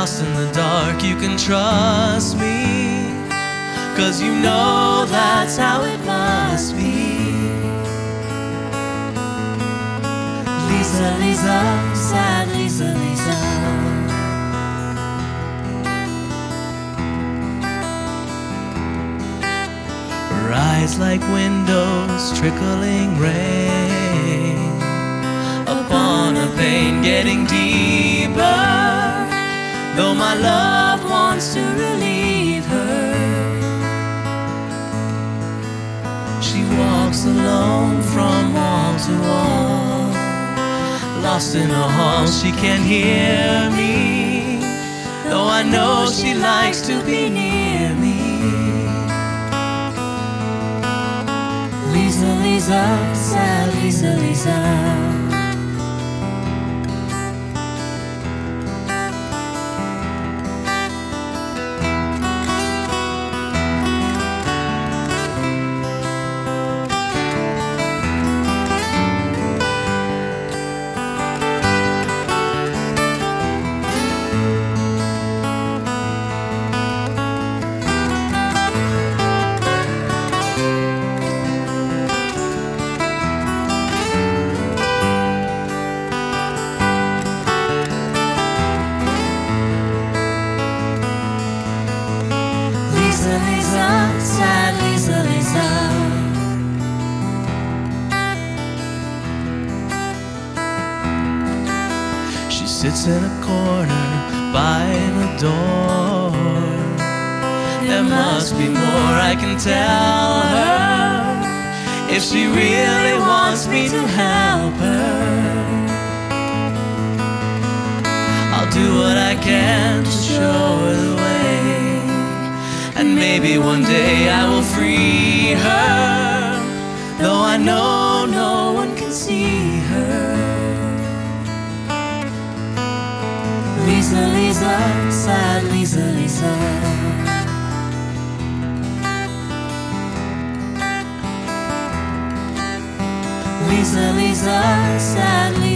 lost in the dark, you can trust me, 'cause you know that's how it must be. Lisa, Lisa, sad Lisa, Lisa. Rise like windows, trickling rain upon a vein getting deeper. Though my love wants to relieve her, she walks alone from wall to wall, lost in a hall. She can't hear me, though I know she likes to be near me. Lisa, Lisa, sad Lisa, Lisa. Sits in a corner by the door. There must be more I can tell her if she really wants me to help her. I'll do what I can to show her the way, and maybe one day I will free her, though I know no one can see her. Lisa, Lisa, sad Lisa, Lisa. Lisa, Lisa, sad Lisa.